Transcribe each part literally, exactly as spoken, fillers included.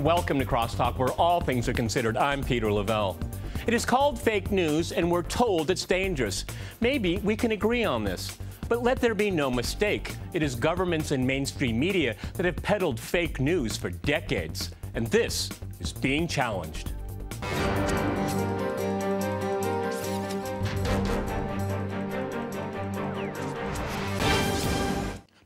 and welcome to Crosstalk, where all things are considered. I'm Peter Lavelle. It is called fake news, and we're told it's dangerous. Maybe we can agree on this. But let there be no mistake. It is governments and mainstream media that have peddled fake news for decades. And this is being challenged.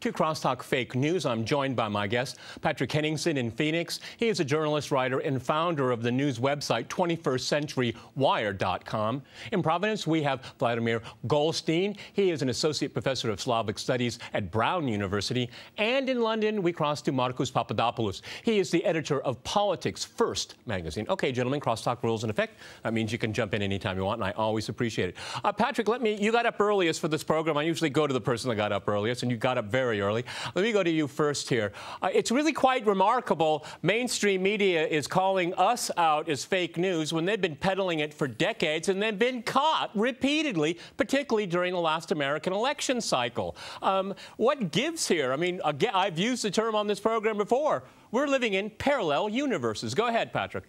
To Crosstalk Fake News, I'm joined by my guest, Patrick Henningsen in Phoenix. He is a journalist, writer, and founder of the news website twenty-first century wire dot com. In Providence, we have Vladimir Goldstein. He is an associate professor of Slavic studies at Brown University. And in London, we cross to Marcus Papadopoulos. He is the editor of Politics First magazine. Okay, gentlemen, Crosstalk rules in effect. That means you can jump in anytime you want, and I always appreciate it. Uh, Patrick, let me, you got up earliest for this program. I usually go to the person that got up earliest, and you got up very early. Let me go to you first here. Uh, it's really quite remarkable. Mainstream media is calling us out as fake news when they've been peddling it for decades, and they've been caught repeatedly, particularly during the last American election cycle. Um, what gives here? I mean, again, I've used the term on this program before. We're living in parallel universes. Go ahead, Patrick.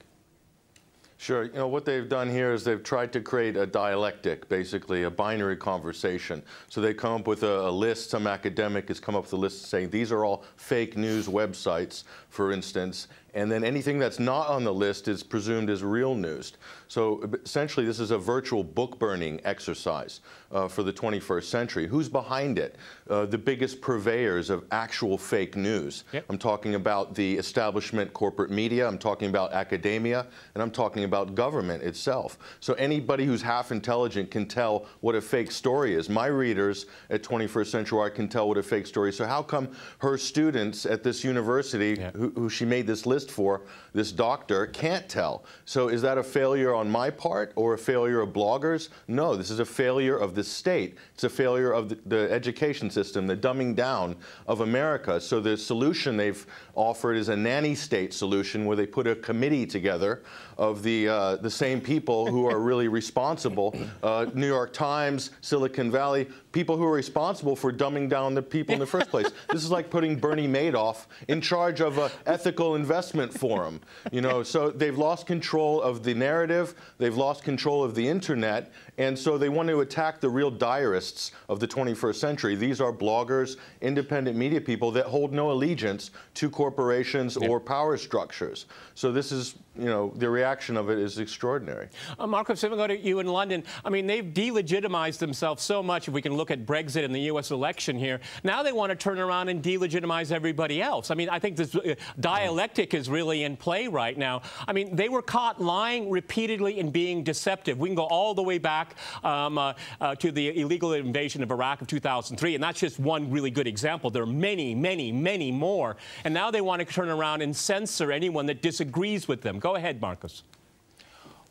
Sure. You know, what they've done here is they've tried to create a dialectic, basically, a binary conversation. So they come up with a, a list. Some academic has come up with a list saying these are all fake news websites, for instance. And then anything that's not on the list is presumed as real news. So essentially, this is a virtual book-burning exercise uh, for the twenty-first century. Who's behind it? Uh, the biggest purveyors of actual fake news. Yep. I'm talking about the establishment corporate media. I'm talking about academia. And I'm talking about government itself. So anybody who's half intelligent can tell what a fake story is. My readers at twenty-first century wire can tell what a fake story is. So how come her students at this university, yep. who, who she made this list for, this doctor can't tell? So is that a failure on my part or a failure of bloggers? No, this is a failure of the state. It's a failure of the, the education system, the dumbing down of America. So the solution they've offered is a nanny state solution where they put a committee together of the, uh, the same people who are really responsible, uh, New York Times, Silicon Valley, people who are responsible for dumbing down the people in the first place. This is like putting Bernie Madoff in charge of an ethical investment forum, you know, so they've lost control of the narrative, they've lost control of the internet, and so they want to attack the real diarists of the twenty-first century. These are bloggers, independent media people that hold no allegiance to corporations or power structures. So this is, you know, the reaction of it is extraordinary. Uh, Marcus, if we go to you in London, I mean, they've delegitimized themselves so much. If we can look at Brexit and the U S election here, now they want to turn around and delegitimize everybody else. I mean, I think this uh, dialectic is really in play right now. I mean, they were caught lying repeatedly and being deceptive. We can go all the way back um, uh, uh, to the illegal invasion of Iraq of two thousand three, and that's just one really good example. There are many, many, many more. And now they want to turn around and censor anyone that disagrees with them. Go ahead, Marcus.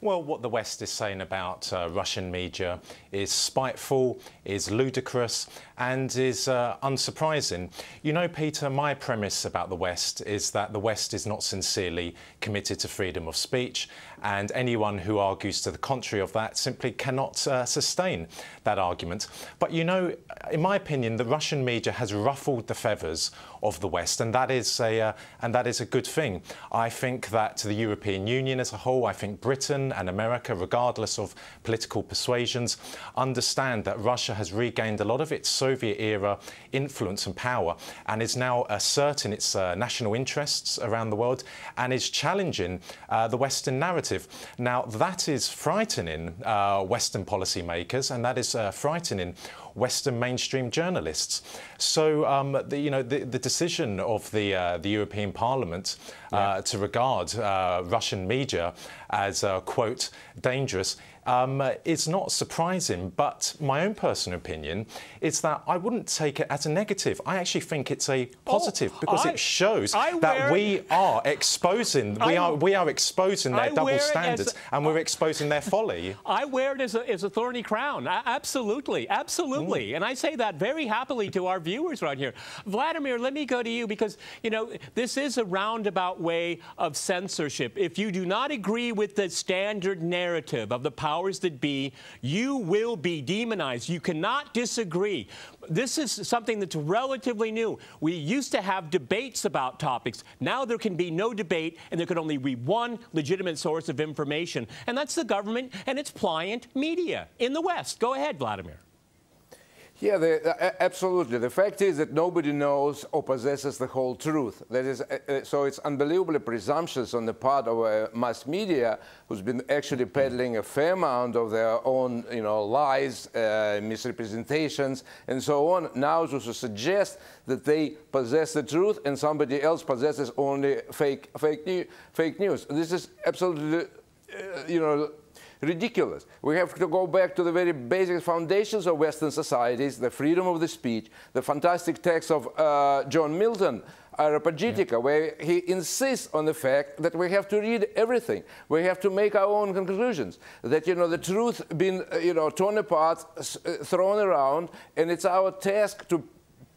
Well, what the West is saying about uh, Russian media is spiteful, is ludicrous, and is uh, unsurprising. You know, Peter, my premise about the West is that the West is not sincerely committed to freedom of speech, and anyone who argues to the contrary of that simply cannot uh, sustain that argument. But, you know, in my opinion, the Russian media has ruffled the feathers of the West, and that is a, uh, and that is a good thing. I think that the European Union as a whole, I think Britain and America, regardless of political persuasions, understand that Russia has regained a lot of its Soviet-era influence and power and is now asserting its uh, national interests around the world and is challenging uh, the Western narrative. Now, that is frightening uh, Western policymakers, and that is uh, frightening Western mainstream journalists. So, um, the, you know, the, the decision of the, uh, the European Parliament uh, yeah. to regard uh, Russian media as, uh, quote, dangerous um, is not surprising. But my own personal opinion is that I wouldn't take it as a negative. I actually think it's a positive oh, because I, it shows I that wear, we are exposing, I, we are we are exposing their I double standards as, and we're exposing their folly. I wear it as a, as a thorny crown. I, absolutely, absolutely. And I say that very happily to our viewers right here. Vladimir, let me go to you because, you know, this is a roundabout way of censorship. If you do not agree with the standard narrative of the power powers that be, you will be demonized. You cannot disagree. This is something that's relatively new. We used to have debates about topics. Now there can be no debate, and there can only be one legitimate source of information, and that's the government and its pliant media in the West. Go ahead, Vladimir. Yeah, the, absolutely. The fact is that nobody knows or possesses the whole truth. That is, uh, so it's unbelievably presumptuous on the part of uh, mass media, who's been actually peddling a fair amount of their own, you know, lies, uh, misrepresentations, and so on. Now to suggest that they possess the truth and somebody else possesses only fake, fake, new, fake news. This is absolutely, uh, you know, ridiculous. We have to go back to the very basic foundations of Western societies, the freedom of the speech, the fantastic text of uh, John Milton, Areopagitica, yeah. where he insists on the fact that we have to read everything. We have to make our own conclusions. That, you know, the truth been, you know, torn apart, thrown around, and it's our task to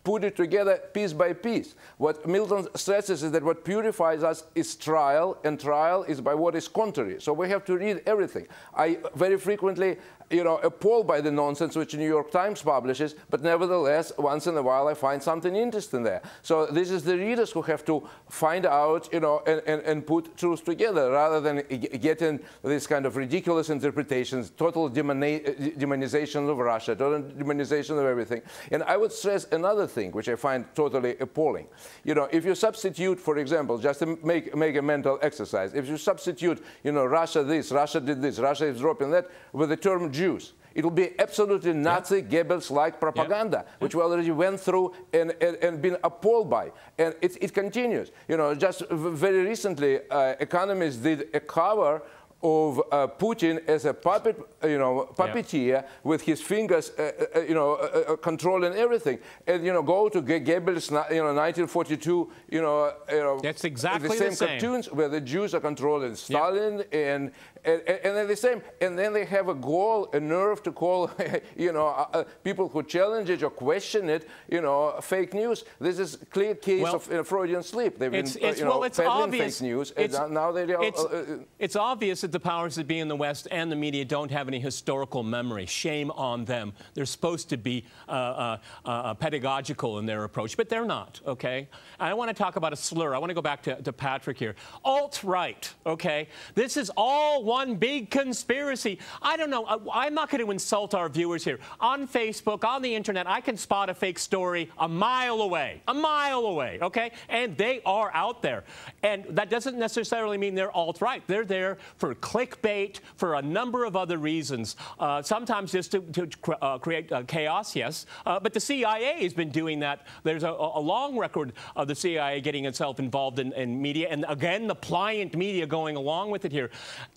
put it together piece by piece. What Milton stresses is that what purifies us is trial, and trial is by what is contrary. So we have to read everything. I very frequently, you know, appalled by the nonsense which the New York Times publishes, but nevertheless, once in a while, I find something interesting there. So this is the readers who have to find out, you know, and, and, and put truth together, rather than getting this kind of ridiculous interpretations, total demonization of Russia, total demonization of everything. And I would stress another thing, Thing, which I find totally appalling. You know, if you substitute, for example, just to make, make a mental exercise, if you substitute, you know, Russia this, Russia did this, Russia is dropping that, with the term Jews, it will be absolutely Nazi, yeah. Goebbels-like propaganda, yeah. which we already went through and, and, and been appalled by. And it, it continues. You know, just very recently, uh, economists did a cover of uh, Putin as a puppet, you know, puppeteer, yeah. with his fingers, uh, uh, you know, uh, uh, controlling everything. And, you know, go to Goebbels, you know, nineteen forty-two, you know, uh, you know, that's exactly the same, the same cartoons where the Jews are controlling Stalin, yeah. and, and, and they're the same. And then they have a goal, a nerve to call, you know, uh, people who challenge it or question it, you know, fake news. This is a clear case well, of uh, Freudian sleep. They've it's, been, it's, uh, you well, know, it's peddling obvious. fake news, it's, and now they're... It's, uh, uh, it's obvious that the powers that be in the West and the media don't have any historical memory. Shame on them. They're supposed to be uh, uh, uh, pedagogical in their approach, but they're not, okay? I want to talk about a slur. I want to go back to, to Patrick here. Alt-right, okay? This is all one big conspiracy. I don't know. I, I'm not going to insult our viewers here. On Facebook, on the internet, I can spot a fake story a mile away, a mile away, okay? And they are out there. And that doesn't necessarily mean they're alt-right. They're there for clickbait, for a number of other reasons, uh, sometimes just to, to cr uh, create uh, chaos, yes, uh, but the C I A has been doing that. There's a, a long record of the C I A getting itself involved in, in media, and again, the pliant media going along with it here.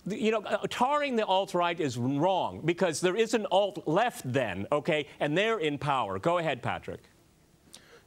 The, you know, uh, tarring the alt-right is wrong, because there is an alt-left then, okay, and they're in power. Go ahead, Patrick.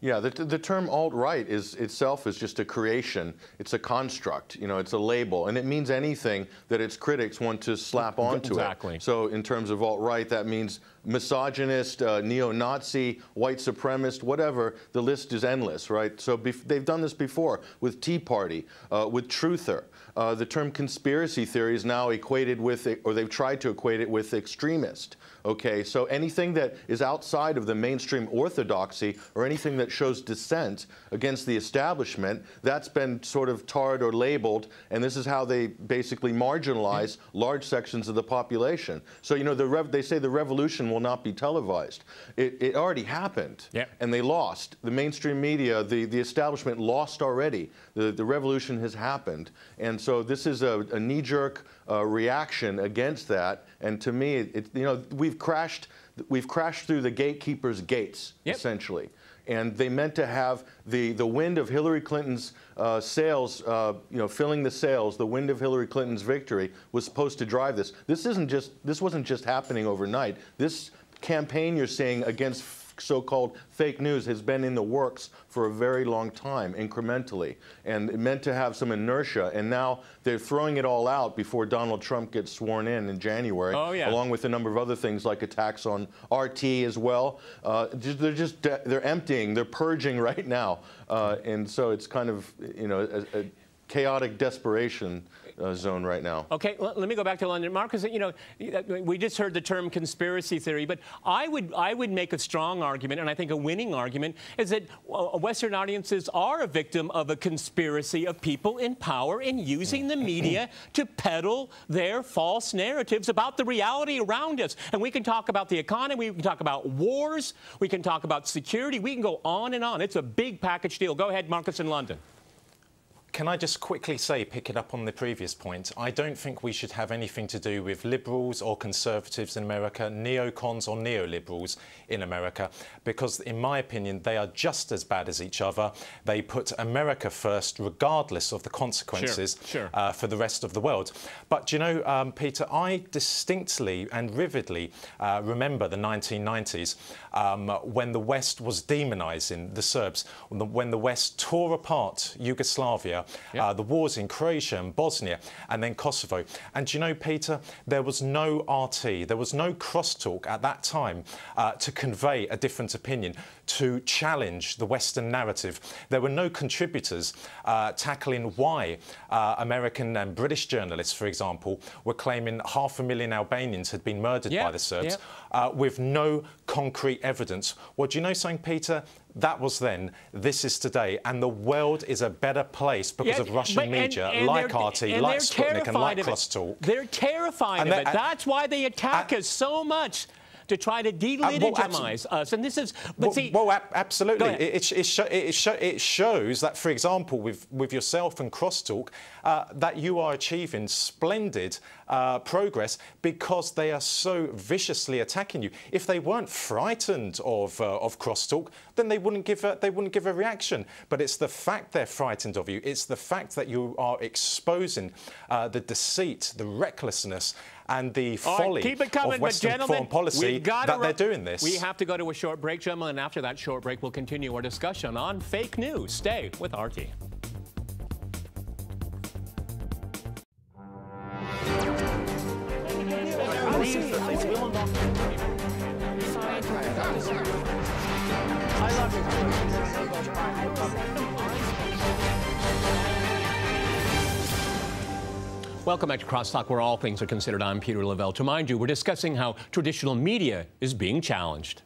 Yeah, the, the term alt-right is itself is just a creation. It's a construct, you know, it's a label, and it means anything that its critics want to slap onto exactly. it. So in terms of alt-right, that means misogynist, uh, neo-Nazi, white supremacist, whatever, the list is endless, right? So bef they've done this before with Tea Party, uh, with Truther. Uh, the term conspiracy theory is now equated with, or they've tried to equate it with, extremist. Okay, so anything that is outside of the mainstream orthodoxy, or anything that shows dissent against the establishment, that's been sort of tarred or labeled, and this is how they basically marginalize large sections of the population. So, you know, the rev they say the revolution will not be televised. It, it already happened, yeah. and they lost. The mainstream media, the, the establishment lost already. The, the revolution has happened, and so this is a, a knee-jerk uh, reaction against that, and to me, it, you know, we've crashed we've crashed through the gatekeepers' gates, yep. essentially, and they meant to have the the wind of Hillary Clinton's uh, sales, uh, you know, filling the sales. The wind of Hillary Clinton's victory was supposed to drive this. This isn't just this wasn't just happening overnight. This campaign you're seeing against so-called fake news has been in the works for a very long time, incrementally, and it meant to have some inertia, and now they're throwing it all out before Donald Trump gets sworn in in January, oh, yeah. along with a number of other things like attacks on R T as well. Uh, they're just they're emptying, they're purging right now, uh, and so it's kind of, you know, a, a chaotic desperation uh, zone right now. Okay, let me go back to London. Marcus, you know, we just heard the term conspiracy theory, but I would, I would make a strong argument, and I think a winning argument, is that Western audiences are a victim of a conspiracy of people in power in using the media to peddle their false narratives about the reality around us. And we can talk about the economy, we can talk about wars, we can talk about security, we can go on and on. It's a big package deal. Go ahead, Marcus in London. Can I just quickly say, picking up on the previous point, I don't think we should have anything to do with liberals or conservatives in America, neocons or neoliberals in America, because in my opinion, they are just as bad as each other. They put America first, regardless of the consequences sure, sure. Uh, for the rest of the world. But, you know, um, Peter, I distinctly and vividly uh, remember the nineteen nineties um, when the West was demonising the Serbs, when the West tore apart Yugoslavia, Yep. Uh, the wars in Croatia and Bosnia and then Kosovo. And you know, Peter, there was no R T, there was no crosstalk at that time uh, to convey a different opinion, to challenge the Western narrative. There were no contributors uh, tackling why uh, American and British journalists, for example, were claiming half a million Albanians had been murdered yep. by the Serbs yep. uh, with no concrete evidence. Well, do you know something, Peter? That was then, this is today, and the world is a better place because yeah, of Russian but, media, and, and like R T, like Sputnik and like crosstalk. They're terrified and of it. That's why they attack and, us so much, to try to delegitimize uh, well, us. And this is... But well, see, well ab absolutely. It, it, sh it, sh it shows that, for example, with, with yourself and crosstalk, uh, that you are achieving splendid uh, progress because they are so viciously attacking you. If they weren't frightened of, uh, of crosstalk, then they wouldn't, give a, they wouldn't give a reaction. But it's the fact they're frightened of you. It's the fact that you are exposing uh, the deceit, the recklessness, and the folly right, keep it coming, of Western foreign policy that they're doing this. We have to go to a short break, gentlemen, and after that short break, we'll continue our discussion on fake news. Stay with R T. Welcome back to Crosstalk, where all things are considered. I'm Peter Lavelle. To mind you, we're discussing how traditional media is being challenged.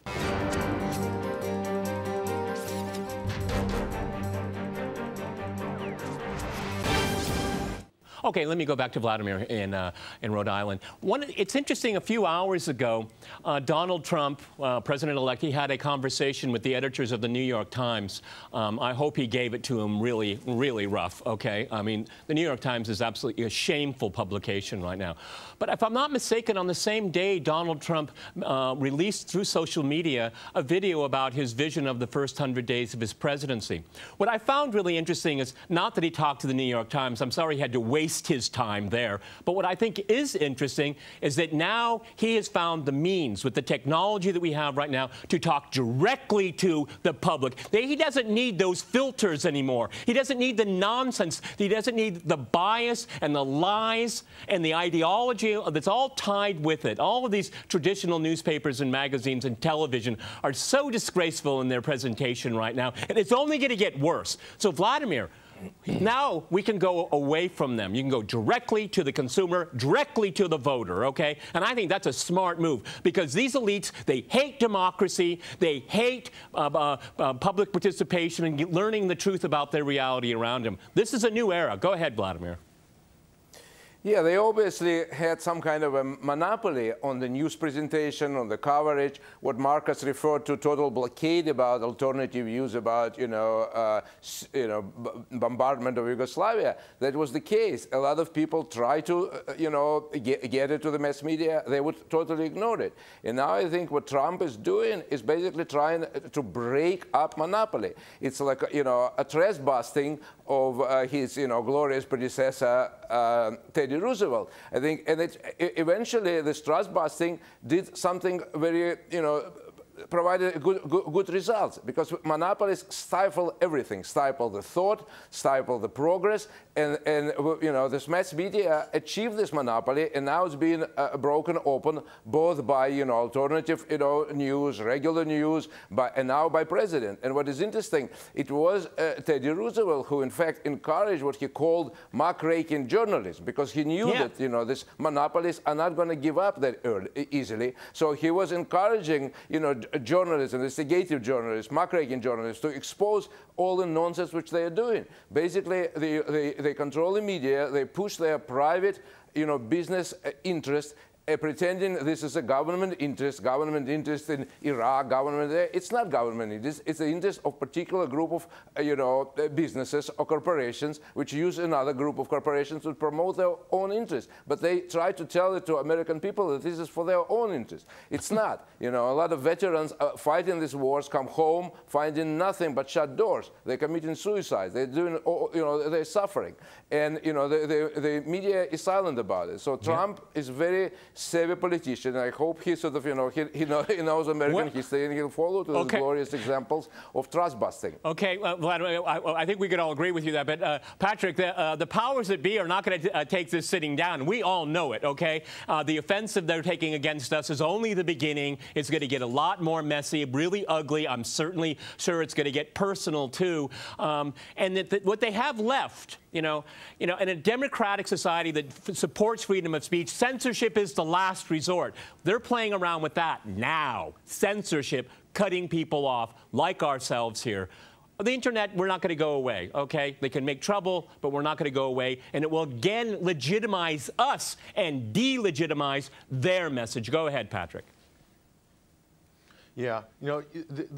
Okay, let me go back to Vladimir in, uh, in Rhode Island. One, it's interesting, a few hours ago, uh, Donald Trump, uh, president-elect, he had a conversation with the editors of the New York Times. Um, I hope he gave it to him really, really rough, okay? I mean, the New York Times is absolutely a shameful publication right now. But if I'm not mistaken, on the same day, Donald Trump uh, released through social media a video about his vision of the first hundred days of his presidency. What I found really interesting is not that he talked to the New York Times. I'm sorry he had to waste his time there. But what I think is interesting is that now he has found the means with the technology that we have right now to talk directly to the public. He doesn't need those filters anymore. He doesn't need the nonsense. He doesn't need the bias and the lies and the ideology that's all tied with it. All of these traditional newspapers and magazines and television are so disgraceful in their presentation right now, and it's only going to get worse. So, Vladimir, now we can go away from them. You can go directly to the consumer, directly to the voter, okay? And I think that's a smart move because these elites, they hate democracy, they hate uh, uh, uh, public participation and learning the truth about their reality around them. This is a new era. Go ahead, Vladimir. Yeah, they obviously had some kind of a monopoly on the news presentation, on the coverage, what Marcus referred to, total blockade about alternative views about, you know, uh, you know, b bombardment of Yugoslavia. That was the case. A lot of people tried to, uh, you know, get, get it to the mass media. They would totally ignore it. And now I think what Trump is doing is basically trying to break up monopoly. It's like, you know, a trust busting of uh, his, you know, glorious predecessor, uh, Teddy Roosevelt, I think, and it, eventually this trust busting did something very, you know, provided good, good, good results, because monopolies stifle everything, stifle the thought, stifle the progress, and, and you know, this mass media achieved this monopoly, and now it's being uh, broken open both by, you know, alternative, you know, news, regular news, by, and now by president. And what is interesting, it was uh, Teddy Roosevelt who, in fact, encouraged what he called muckraking journalism, because he knew yeah. that, you know, these monopolies are not going to give up that early, easily. So he was encouraging, you know, journalists, investigative journalists, muckraking journalists, to expose all the nonsense which they are doing. Basically, they, they, they control the media, they push their private, you know, business interests, Uh, pretending this is a government interest, government interest in Iraq, government there. It's not government interest. It's the interest of a particular group of, uh, you know, uh, businesses or corporations which use another group of corporations to promote their own interests. But they try to tell it to American people that this is for their own interest. It's not. You know, a lot of veterans uh, fighting these wars come home finding nothing but shut doors. They're committing suicide. They're doing, you know, they're suffering. And, you know, the, the, the media is silent about it. So Trump yeah. is very savvy politician. I hope he sort of, you know, he, he, know, he knows American well, history, and he'll follow to okay. those glorious examples of trust busting. Okay, uh, Vladimir, I, I think we could all agree with you that. But uh, Patrick, the, uh, the powers that be are not going to uh, take this sitting down. We all know it. Okay, uh, the offensive they're taking against us is only the beginning. It's going to get a lot more messy, really ugly. I'm certainly sure it's going to get personal too. Um, and that, that what they have left. You know, you know, in a democratic society that f supports freedom of speech, censorship is the last resort. They're playing around with that now. Censorship, cutting people off, like ourselves here. The internet, we're not going to go away, okay? They can make trouble, but we're not going to go away. And it will again legitimize us and delegitimize their message. Go ahead, Patrick. Yeah, you know,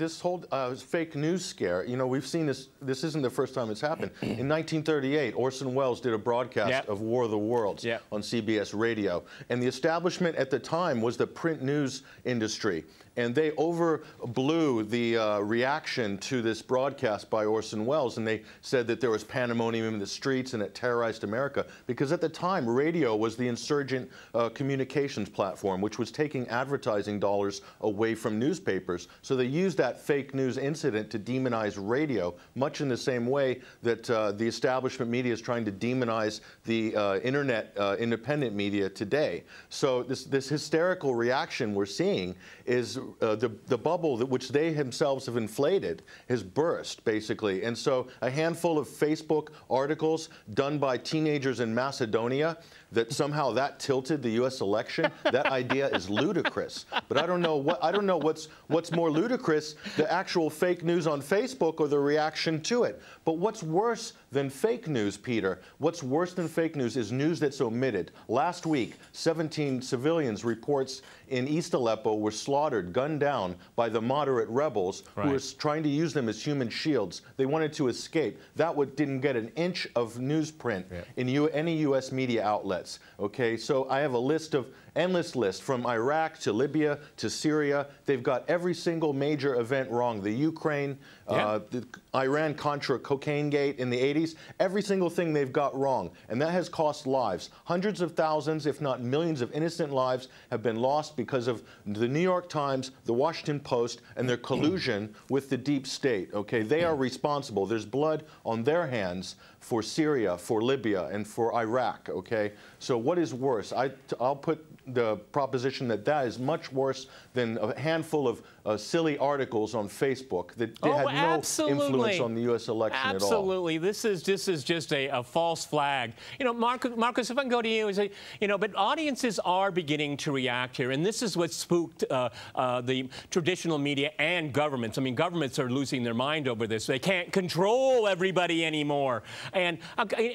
this whole uh, fake news scare, you know, we've seen this, this isn't the first time it's happened. In nineteen thirty-eight, Orson Welles did a broadcast yep. of War of the Worlds yep. on C B S radio. And the establishment at the time was the print news industry. And they overblew the uh, reaction to this broadcast by Orson Welles, and they said that there was pandemonium in the streets and it terrorized America. Because at the time, radio was the insurgent uh, communications platform, which was taking advertising dollars away from newspapers. So they used that fake news incident to demonize radio, much in the same way that uh, the establishment media is trying to demonize the uh, internet uh, independent media today. So this, this hysterical reaction we're seeing is Uh, the, the bubble that which they themselves have inflated has burst, basically. And so a handful of Facebook articles done by teenagers in Macedonia that somehow that tilted the U S election, that idea is ludicrous. But I don't know what I don't know what's what's more ludicrous, the actual fake news on Facebook or the reaction to it. But what's worse than fake news, Peter, what's worse than fake news is news that's omitted. Last week, seventeen civilians, reports in East Aleppo, were slaughtered, gunned down by the moderate rebels right. who were trying to use them as human shields. They wanted to escape. That didn't get an inch of newsprint yeah. in U any U S media outlets. Okay, so I have a list of endless list from Iraq to Libya to Syria. They've got every single major event wrong. The Ukraine, yeah. uh, the Iran-Contra cocaine gate in the eighties, every single thing they've got wrong. And that has cost lives. Hundreds of thousands, if not millions of innocent lives have been lost because of the New York Times, the Washington Post, and their collusion with the deep state. Okay, they are responsible. There's blood on their hands for Syria, for Libya, and for Iraq. Okay, so what is worse? I, I'll put the proposition that that is much worse than a handful of uh, silly articles on Facebook that oh, had no absolutely. influence on the U S election absolutely. at all. Absolutely, this is this is just a, a false flag. You know, Marcus, Marcus, if I can go to you, say, you know, but audiences are beginning to react here, and this is what spooked uh, uh, the traditional media and governments. I mean, governments are losing their mind over this. They can't control everybody anymore. And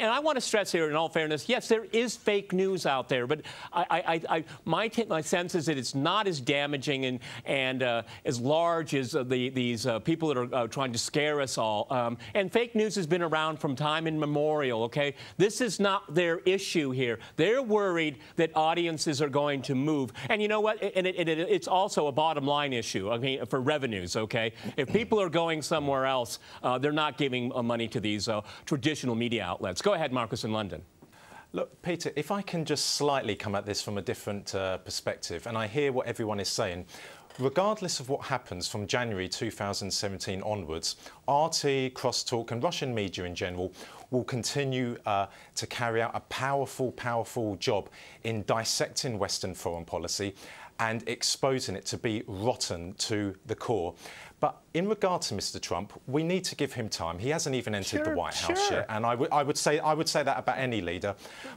and I want to stress here, in all fairness, yes, there is fake news out there, but I I. I My, my sense is that it's not as damaging and, and uh, as large as uh, the, these uh, people that are uh, trying to scare us all. Um, and fake news has been around from time immemorial, okay? This is not their issue here. They're worried that audiences are going to move. And you know what? And it, it, it, it's also a bottom line issue, I mean, for revenues, okay? If people are going somewhere else, uh, they're not giving uh, money to these uh, traditional media outlets. Go ahead, Marcus, in London. Look, Peter, if I can just slightly come at this from a different uh, perspective, and I hear what everyone is saying. Regardless of what happens from January two thousand seventeen onwards, R T, Crosstalk and Russian media in general will continue uh, to carry out a powerful, powerful job in dissecting Western foreign policy and exposing it to be rotten to the core. But in regard to Mister Trump, we need to give him time. He hasn't even entered sure, the White House sure. yet, and I, I would say I would say that about any leader.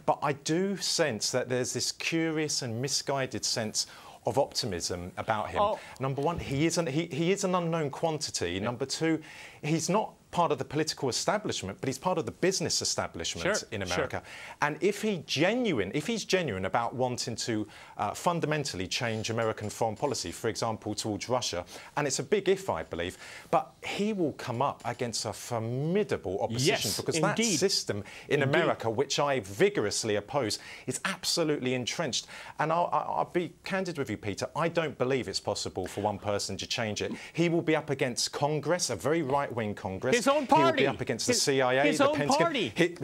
But I do sense that there's this curious and misguided sense of optimism about him. Oh. Number one, he is an, he, he is an unknown quantity. Yeah. Number two, he's not part of the political establishment, but he's part of the business establishment sure, in America. Sure. And if he genuine, if he's genuine about wanting to uh, fundamentally change American foreign policy, for example, towards Russia, and it's a big if, I believe, but he will come up against a formidable opposition yes, because indeed. that system in indeed. America, which I vigorously oppose, is absolutely entrenched. And I'll, I'll be candid with you, Peter, I don't believe it's possible for one person to change it. He will be up against Congress, a very right-wing Congress. His own party. He'll be up against the his, C I A, his the Pentagon, his,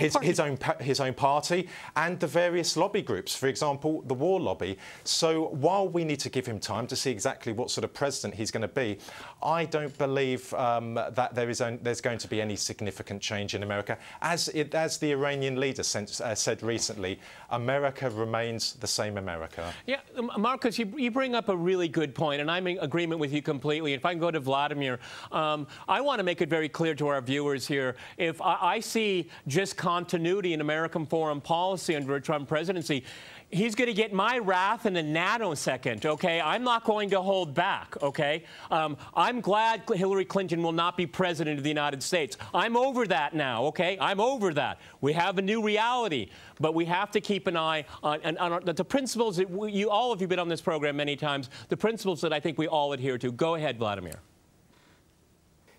his, his own his own party, and the various lobby groups. For example, the war lobby. So while we need to give him time to see exactly what sort of president he's going to be, I don't believe um, that there is a, there's going to be any significant change in America. As it, as the Iranian leader since, uh, said recently, America remains the same America. Yeah, Marcus, you, you bring up a really good point, and I'm in agreement with you completely. If I can go to Vladimir, um, I want to make a very clear to our viewers here, if I, I see just continuity in American foreign policy under a Trump presidency, he's going to get my wrath in a nanosecond, okay? I'm not going to hold back, okay? Um, I'm glad Hillary Clinton will not be president of the United States. I'm over that now, okay? I'm over that. We have a new reality, but we have to keep an eye on, on, on the principles that we, you, all of you have been on this program many times, the principles that I think we all adhere to. Go ahead, Vladimir.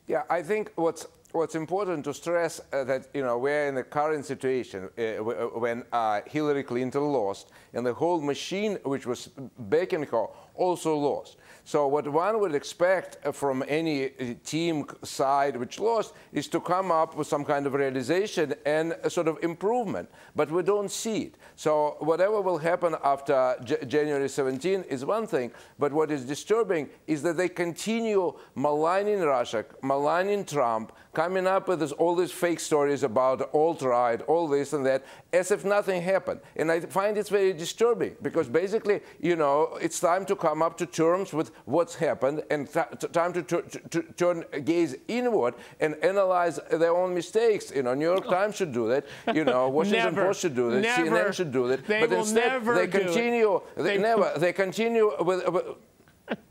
Yeah, I think what's what's important to stress uh, that you know we're in the current situation uh, when uh, Hillary Clinton lost, and the whole machine which was backing her also lost. So what one would expect from any team side which lost is to come up with some kind of realization and a sort of improvement, but we don't see it. So whatever will happen after January seventeenth is one thing, but what is disturbing is that they continue maligning Russia, maligning Trump, coming up with this, all these fake stories about alt-right, all this and that, as if nothing happened. And I find it's very disturbing because basically, you know, it's time to come up to terms with what's happened and time to, to, to turn gaze inward and analyze their own mistakes. You know, New York Times should do that. You know, Washington Post should do that. Never. C N N should do that. They but will instead, never they continue. They, they never. They continue with. with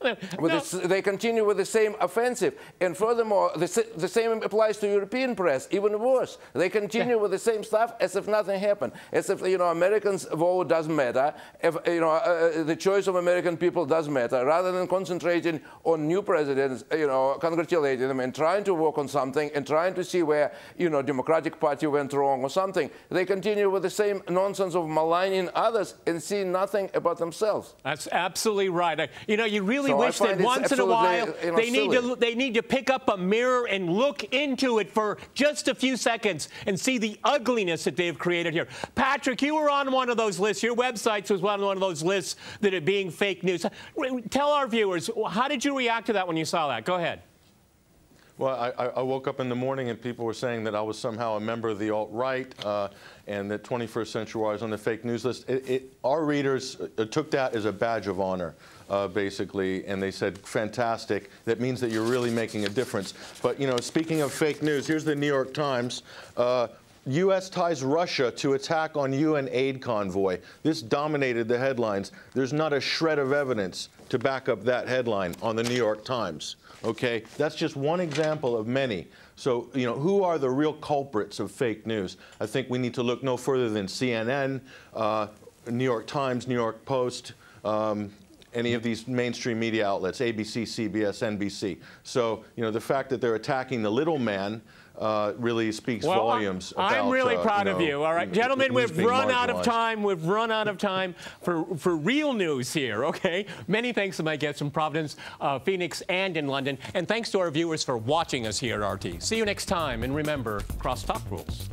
with no. this, they continue with the same offensive, and furthermore, the, the same applies to European press. Even worse, they continue yeah. with the same stuff as if nothing happened, as if you know Americans' vote doesn't matter, if you know uh, the choice of American people doesn't matter. Rather than concentrating on new presidents, you know, congratulating them and trying to work on something and trying to see where you know Democratic Party went wrong or something, they continue with the same nonsense of maligning others and see nothing about themselves. That's absolutely right. I, you know, you. really so wish that once in a while you know, they need silly. to they need to pick up a mirror and look into it for just a few seconds and see the ugliness that they've created here. Patrick, you were on one of those lists. Your website was one of those lists that are being fake news. Tell our viewers, how did you react to that when you saw that? Go ahead. Well, I, I woke up in the morning and people were saying that I was somehow a member of the alt-right uh, and that twenty-first Century Wire was on the fake news list. It, it, our readers took that as a badge of honor. Uh, basically, and they said, fantastic, that means that you're really making a difference. But, you know, speaking of fake news, here's the New York Times. Uh, U S ties Russia to attack on U N aid convoy. This dominated the headlines. There's not a shred of evidence to back up that headline on the New York Times. Okay? That's just one example of many. So, you know, who are the real culprits of fake news? I think we need to look no further than C N N, uh, New York Times, New York Post, um, any of these mainstream media outlets, A B C, C B S, N B C. So, you know, the fact that they're attacking the little man uh, really speaks well, volumes. I'm, about, I'm really uh, proud you know, of you. All right, gentlemen, we've run out of time. We've run out of time for, for real news here, okay? Many thanks to my guests in Providence, uh, Phoenix, and in London. And thanks to our viewers for watching us here at R T. See you next time. And remember, crosstalk rules.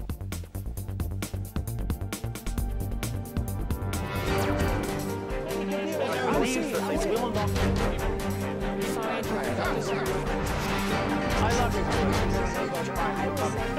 It's Will and I love it.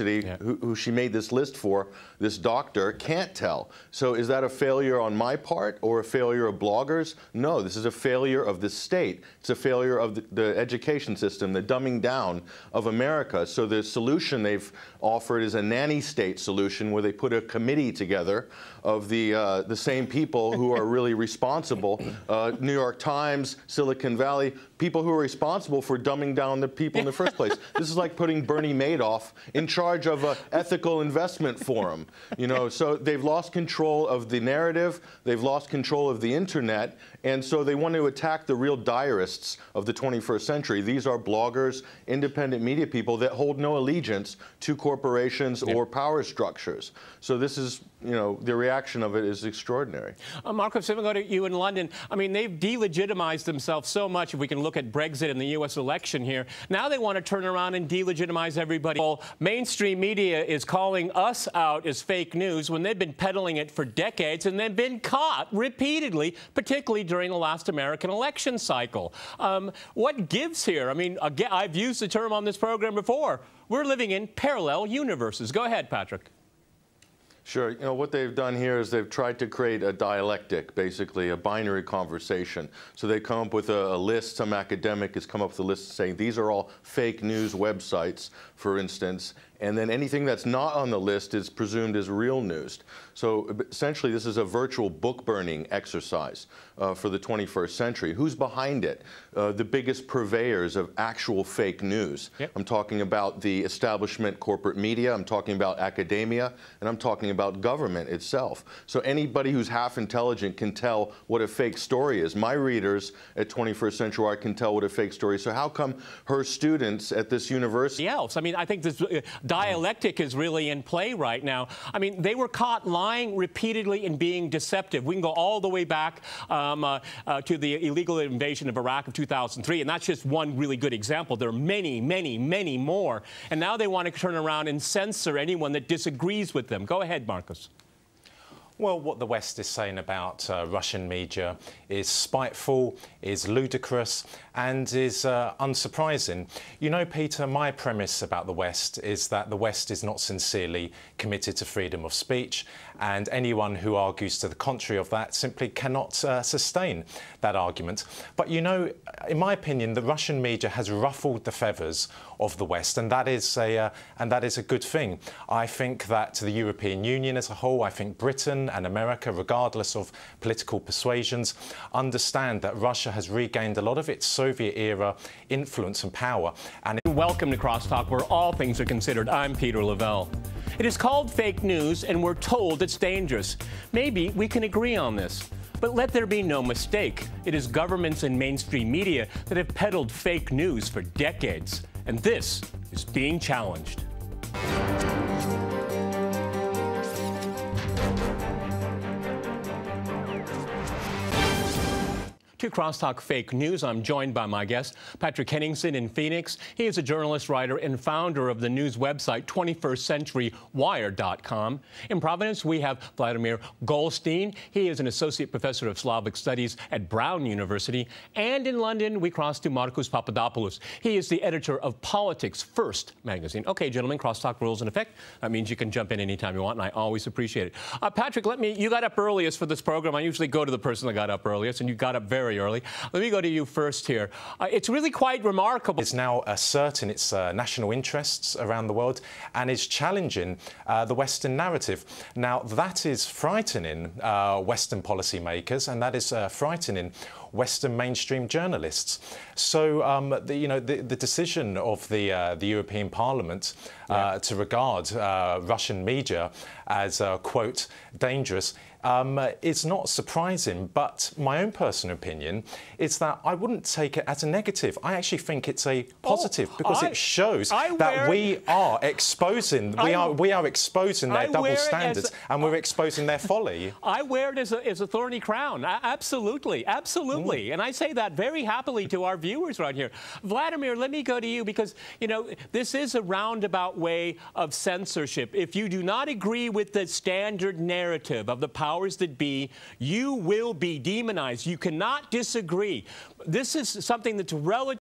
Yeah. Who, who she made this list for, this doctor, can't tell. So is that a failure on my part or a failure of bloggers? No, this is a failure of the state. It's a failure of the, the education system, the dumbing down of America. So the solution they've offered is a nanny state solution where they put a committee together of the, uh, the same people who are really responsible, uh, New York Times, Silicon Valley, people who are responsible for dumbing down the people in the first place. This is like putting Bernie Madoff in charge of an ethical investment forum. You know, so they've lost control of the narrative, they've lost control of the internet, and so they want to attack the real diarists of the twenty-first century. These are bloggers, independent media people that hold no allegiance to corporations or power structures. So this is, you know, the reaction of it is extraordinary. Uh, Marcus, if we go to you in London, I mean, they've delegitimized themselves so much. If we can look at Brexit and the U S election here, now they want to turn around and delegitimize everybody. Well, mainstream media is calling us out as fake news when they've been peddling it for decades, and they've been caught repeatedly, particularly during the last American election cycle. Um, what gives here? I mean, again, I've used the term on this program before. We're living in parallel universes. Go ahead, Patrick. Sure. You know, what they've done here is they've tried to create a dialectic, basically, a binary conversation. So they come up with a, a list. Some academic has come up with a list saying these are all fake news websites, for instance. And then anything that's not on the list is presumed as real news. So essentially, this is a virtual book-burning exercise uh, for the twenty-first century. Who's behind it? Uh, the biggest purveyors of actual fake news. Yep. I'm talking about the establishment corporate media. I'm talking about academia. And I'm talking about government itself. So anybody who's half intelligent can tell what a fake story is. My readers at twenty-first century Wire can tell what a fake story is. So how come her students at this university else? I mean, I think this... Uh, dialectic is really in play right now. I mean, they were caught lying repeatedly and being deceptive. We can go all the way back um, uh, uh, to the illegal invasion of Iraq of two thousand three, and that's just one really good example. There are many, many, many more. And now they want to turn around and censor anyone that disagrees with them. Go ahead, Marcus. Well, what the West is saying about uh, Russian media is spiteful, is ludicrous, and is uh, unsurprising. You know, Peter, my premise about the West is that the West is not sincerely committed to freedom of speech, and anyone who argues to the contrary of that simply cannot uh, sustain that argument. But, you know, in my opinion, the Russian media has ruffled the feathers of the West, and that is a, uh, and that is a good thing. I think that the European Union as a whole, I think Britain, and America, regardless of political persuasions, understand that Russia has regained a lot of its Soviet-era influence and power. And welcome to Crosstalk, where all things are considered. I'm Peter Lavelle. It is called fake news, and we're told it's dangerous. Maybe we can agree on this. But let there be no mistake. It is governments and mainstream media that have peddled fake news for decades. And this is being challenged. To Crosstalk Fake News, I'm joined by my guest, Patrick Henningsen in Phoenix. He is a journalist, writer, and founder of the news website twenty-first century wire dot com. In Providence, we have Vladimir Goldstein. He is an associate professor of Slavic studies at Brown University. And in London, we cross to Marcus Papadopoulos. He is the editor of Politics First magazine. Okay, gentlemen, Crosstalk rules in effect. That means you can jump in anytime you want, and I always appreciate it. Uh, Patrick, let me, you got up earliest for this program. I usually go to the person that got up earliest, and you got up very early. Let me go to you first here. Uh, it's really quite remarkable. It's now asserting its uh, national interests around the world and is challenging uh, the Western narrative. Now, that is frightening uh, Western policymakers, and that is uh, frightening Western mainstream journalists. So, um, the, you know, the, the decision of the, uh, the European Parliament uh, yeah. to regard uh, Russian media as, uh, quote, dangerous Um, it's not surprising, but my own personal opinion is that I wouldn't take it as a negative. I actually think it's a positive oh, because I, it shows I that wear, we are exposing we I, are we are exposing their I double standards a, and we're exposing their folly. I wear it as a, as a thorny crown. I, absolutely, absolutely, mm. and I say that very happily to our viewers right here. Vladimir, let me go to you because you know this is a roundabout way of censorship. If you do not agree with the standard narrative of the power powers that be, you will be demonized. You cannot disagree. This is something that's relative.